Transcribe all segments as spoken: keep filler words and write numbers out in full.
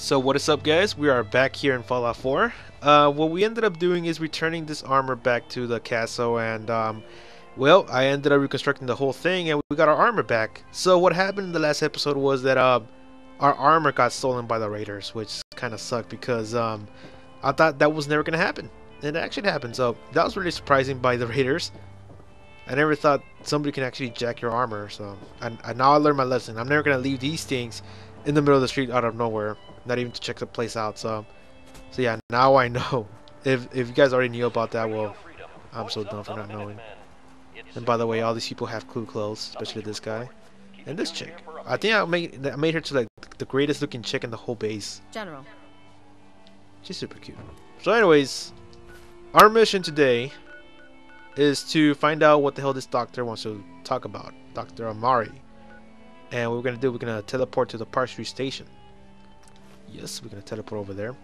So what is up, guys? We are back here in Fallout four. Uh, what we ended up doing is returning this armor back to the castle, and um, well, I ended up reconstructing the whole thing and we got our armor back. So what happened in the last episode was that uh, our armor got stolen by the raiders, which kind of sucked because um, I thought that was never going to happen, and it actually happened. So that was really surprising by the raiders. I never thought somebody can actually jack your armor, so I, I now I learned my lesson. I'm never going to leave these things in the middle of the street out of nowhere, not even to check the place out. So so yeah, now I know. If if you guys already knew about that, well, I'm so dumb for not knowing. And by the way, all these people have clue clothes, especially this guy and this chick. I think I made, I made her to like the greatest looking chick in the whole base. General, she's super cute. So anyways, our mission today is to find out what the hell this doctor wants to talk about, Doctor Amari. And what we're gonna do, we're gonna teleport to the Park Street Station. Yes, we're gonna teleport over there.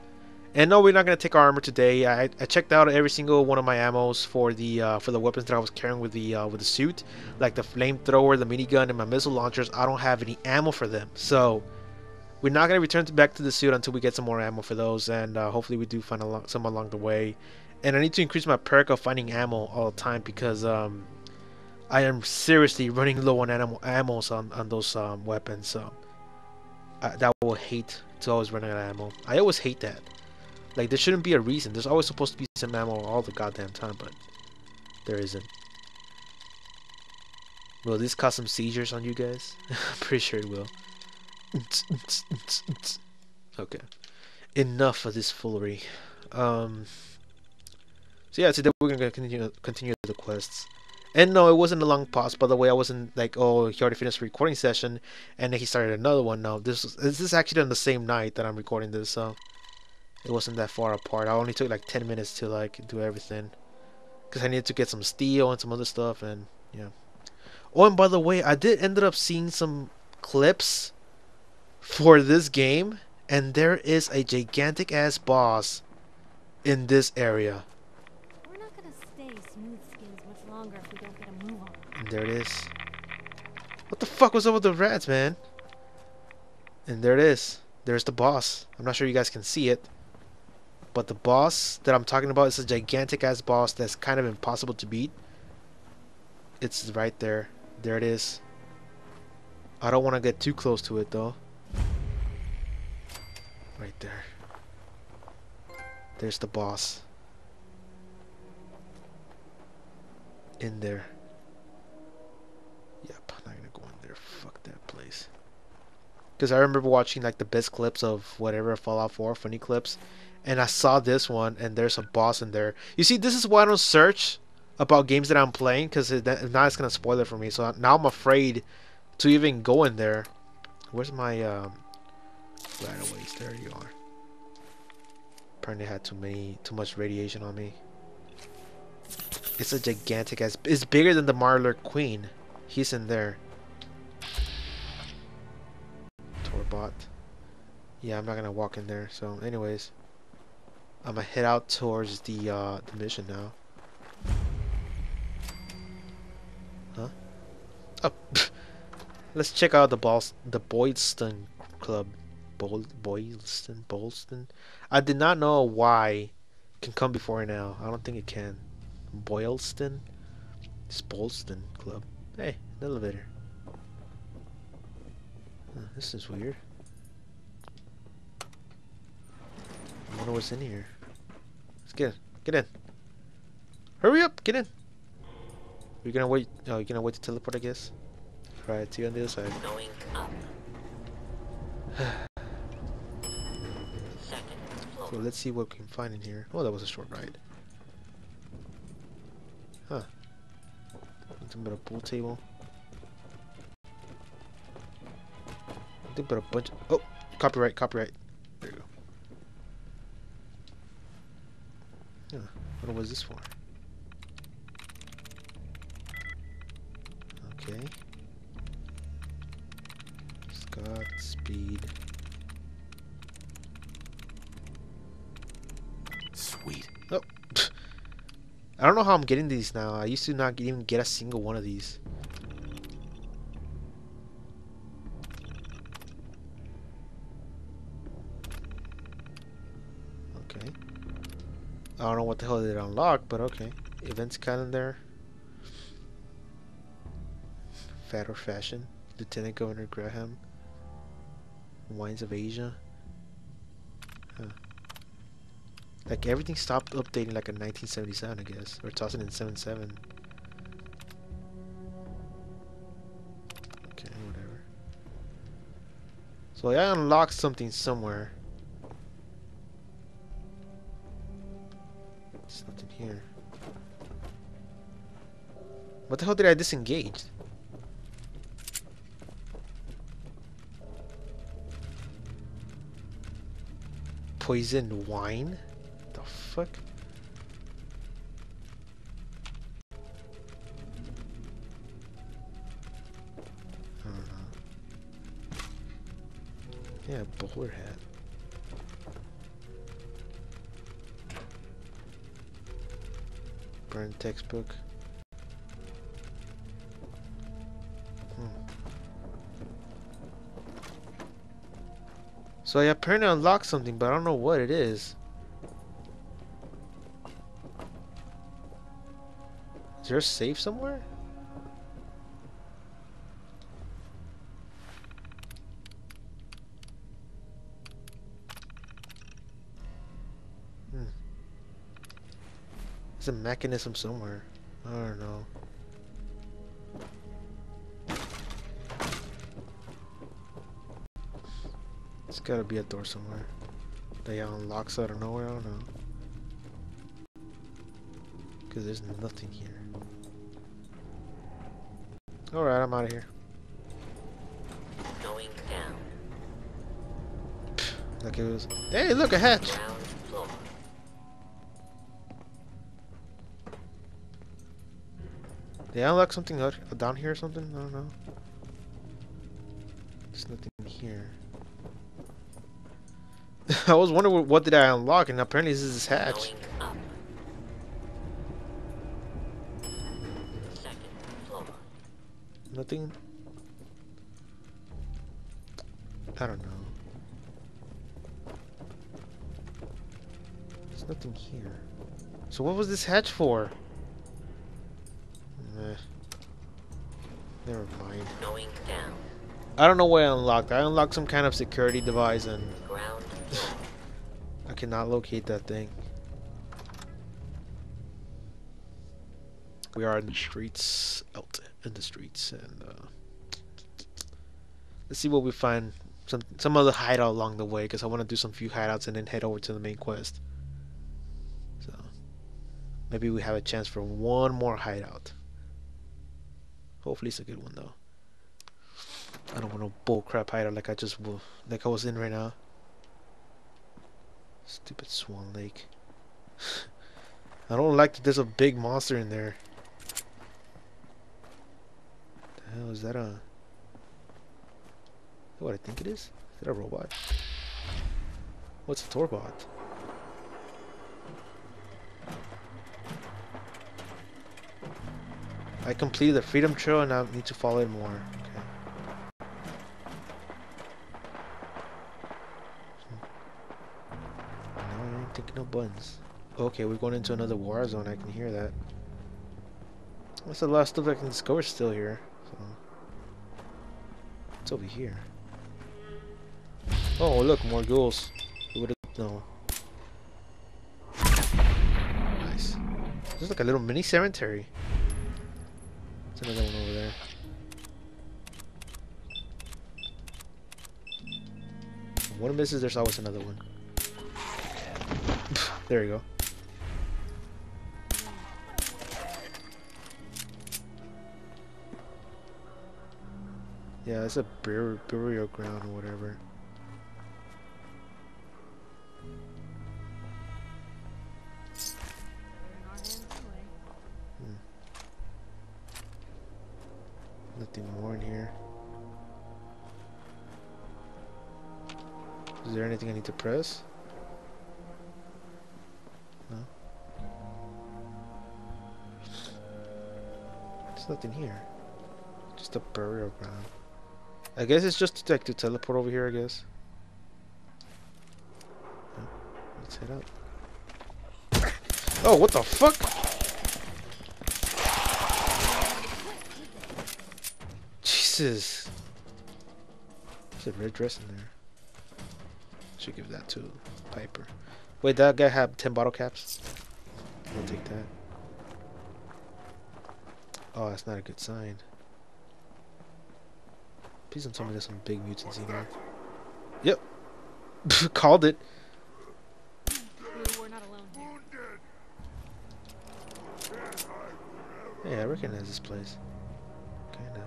And no, we're not gonna take our armor today. I, I checked out every single one of my ammos for the uh, for the weapons that I was carrying with the uh, with the suit, like the flamethrower, the minigun, and my missile launchers. I don't have any ammo for them, so we're not gonna return to back to the suit until we get some more ammo for those, and uh, hopefully we do find a some along the way. And I need to increase my perk of finding ammo all the time because um, I am seriously running low on animal ammo on on those um, weapons. So I, that will hate to always run out of ammo. I always hate that. Like, there shouldn't be a reason. There's always supposed to be some ammo all the goddamn time, but there isn't. Will this cause some seizures on you guys? I'm pretty sure it will. Okay, enough of this foolery. Um, so yeah, today we're gonna continue continue the quests. And no, it wasn't a long pause, by the way. I wasn't like, oh, he already finished the recording session and then he started another one. No, this was, this is actually on the same night that I'm recording this, so it wasn't that far apart. I only took like ten minutes to like do everything because I needed to get some steel and some other stuff, and yeah. Oh, and by the way, I did end up seeing some clips for this game, and there is a gigantic ass boss in this area. There it is. What the fuck was up with the rats, man? And there it is. There's the boss. I'm not sure you guys can see it, but the boss that I'm talking about is a gigantic ass boss that's kind of impossible to beat. It's right there. There it is. I don't want to get too close to it though. Right there. There's the boss. In there. Yep, I'm not gonna go in there. Fuck that place. Because I remember watching like the best clips of whatever Fallout four funny clips, and I saw this one, and there's a boss in there. You see, this is why I don't search about games that I'm playing, because it, now it's gonna spoil it for me. So now I'm afraid to even go in there. Where's my um, right-aways? There you are. Apparently, I had too many, too much radiation on me. It's a gigantic ass. It's bigger than the Marler Queen. He's in there. Torbot. Yeah, I'm not gonna walk in there. So anyways, I'm gonna head out towards the uh, the mission now. Huh? Oh, let's check out the Bols the Boylston Club. Bol Boylston, Boylston. I did not know why it can come before now. I don't think it can. Boylston. It's Boylston Club. Hey, an elevator. Huh, this is weird. I wonder what's in here. Let's get in. Get in. Hurry up! Get in. You're gonna wait. Oh, you're gonna wait to teleport, I guess. Right. See you on the other side. Going up. So let's see what we can find in here. Oh, that was a short ride. Huh. Nothing but a pool table. Nothing but a bunch of, oh, copyright, copyright. There you go. Yeah, what was this for? Okay. Scott, speed. Sweet. Oh. I don't know how I'm getting these now. I used to not even get a single one of these. Okay. I don't know what the hell they unlocked, but okay. Events calendar. Fat or Fashion. Lieutenant Governor Graham. Wines of Asia. Huh. Like everything stopped updating like in nineteen seventy-seven, I guess, or two thousand seventy-seven. Okay, whatever. So I unlocked something somewhere. There's nothing here. What the hell did I disengage? Poisoned wine? The fuck? I don't know. Yeah, bowler hat. Burned textbook. So I apparently unlocked something, but I don't know what it is. Is there a safe somewhere? Hmm. There's a mechanism somewhere. I don't know. Gotta be a door somewhere. They unlocks out of nowhere, I don't know. Cause there's nothing here. Alright, I'm out of here. Going down. Pfft, like it was. Hey, look, a hatch! They unlock something out, down here or something? I don't know. There's nothing here. I was wondering what did I unlock, and apparently this is this hatch. Nothing. I don't know. There's nothing here. So what was this hatch for? Nah. Never mind. Going down. I don't know what I unlocked. I unlocked some kind of security device and. Ground. I cannot locate that thing. We are in the streets, out in the streets, and uh, let's see what we find. Some some other hideout along the way, because I want to do some few hideouts and then head over to the main quest. So maybe we have a chance for one more hideout. Hopefully, it's a good one though. I don't want no bullcrap hideout like I just like I was in right now. Stupid Swan Lake. I don't like that there's a big monster in there. What the hell is that? A what I think it is? Is that a robot? What's a Torbot? I completed the Freedom Trail and I need to follow it more. No buns. Okay, we're going into another war zone. I can hear that. That's the last stuff I can discover still here. So. It's over here. Oh, look, more ghouls. Who would have known? Nice. This is like a little mini cemetery. There's another one over there. One misses, there's always another one. There you go. Yeah, it's a bur burial ground or whatever. Hmm. Nothing more in here. Is there anything I need to press? Nothing here. Just a burial ground. I guess it's just to, like to teleport over here, I guess. Yeah. Let's head up. Oh, what the fuck? Jesus. There's a red dress in there. Should give that to Piper. Wait, that guy had ten bottle caps? I'll take that. Oh, that's not a good sign. Please don't tell me there's some big mutants in there. Yep. Called it. We're not alone here. Hey, I recognize this place. Kinda.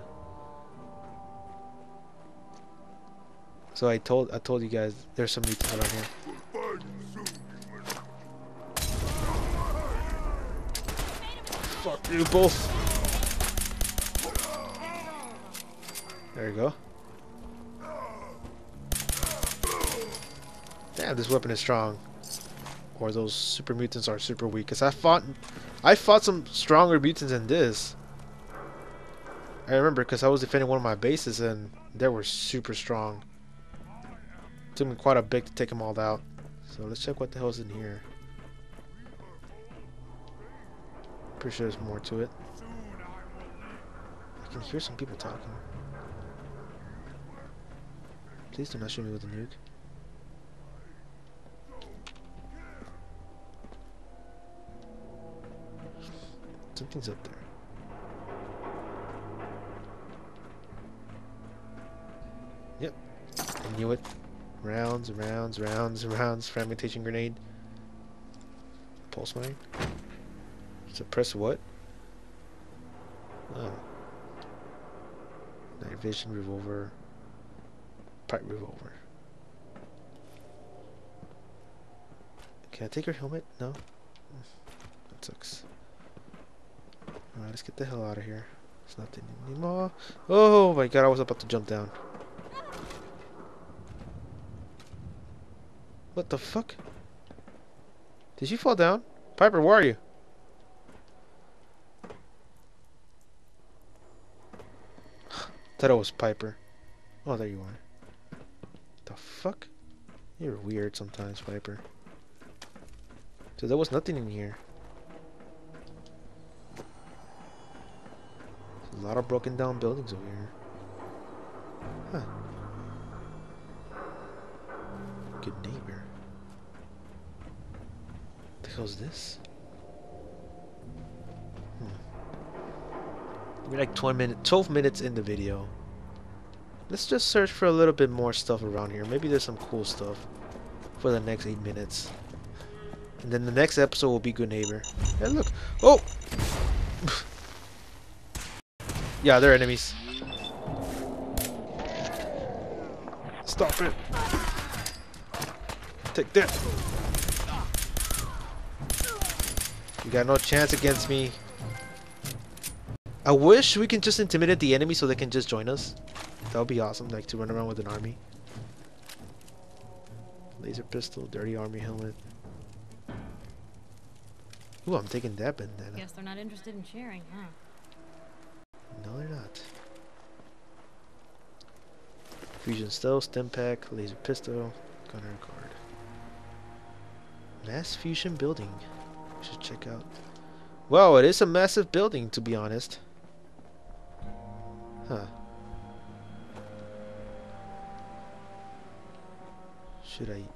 So I told I told you guys there's some mutants out here. Fuck you both. There you go. Damn, this weapon is strong. Or those super mutants are super weak. Cause I fought, I fought some stronger mutants than this. I remember, cause I was defending one of my bases and they were super strong. Took me quite a bit to take them all out. So let's check what the hell's in here. Pretty sure there's more to it. I can hear some people talking. Please do not shoot me with a nuke. Something's up there. Yep. I knew it. Rounds, rounds, rounds, rounds. Fragmentation grenade. Pulse mine. Suppress what? Oh. Night vision revolver. Pipe revolver. Can I take her helmet? No? That sucks. Alright, let's get the hell out of here. It's nothing anymore. Oh my god, I was about to jump down. What the fuck? Did you fall down? Piper, where are you? Thought it was Piper. Oh, there you are. The fuck? You're weird sometimes, Viper. So there was nothing in here. There's a lot of broken down buildings over here. Huh. Good neighbor. What the hell's this? Hmm. We're like twenty minutes, twelve minutes in the video. Let's just search for a little bit more stuff around here. Maybe there's some cool stuff for the next eight minutes. And then the next episode will be Good Neighbor. Hey, look. Oh! Yeah, they're enemies. Stop it. Take that. You got no chance against me. I wish we can just intimidate the enemy so they can just join us. That would be awesome, like to run around with an army. Laser pistol, dirty army helmet. Ooh, I'm taking that bandana. Guess they're not interested in sharing, huh? No, they're not. Fusion stealth, stem pack, laser pistol, gunner guard. Mass fusion building. We should check out. Wow, it is a massive building, to be honest. Huh. Should I? What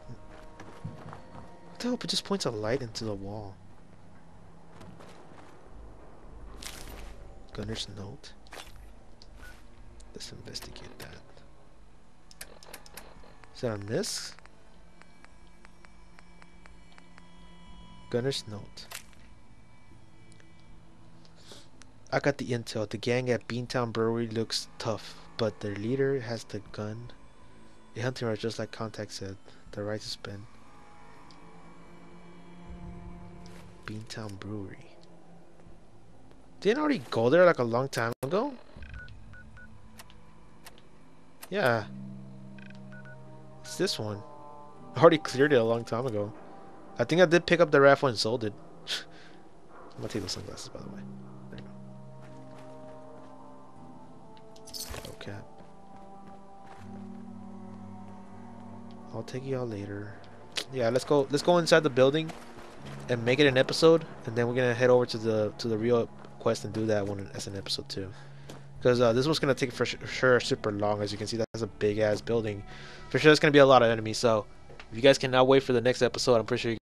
the hell? It just points a light into the wall. Gunner's note. Let's investigate that. Is that on this? Gunner's note. I got the intel. The gang at Beantown Brewery looks tough, but their leader has the gun. The hunting right, just like Contact said, the right to spin. Beantown Brewery. Didn't I already go there like a long time ago? Yeah. It's this one. I already cleared it a long time ago. I think I did pick up the raffle and sold it. I'm gonna take those sunglasses, by the way. There you go. Okay. I'll take y'all later. Yeah, let's go. Let's go inside the building. and make it an episode, and then we're gonna head over to the to the real quest and do that one as an episode too. Because uh, this one's gonna take for sure super long. As you can see, that's a big ass building. For sure, there's gonna be a lot of enemies. So if you guys cannot wait for the next episode, I'm pretty sure you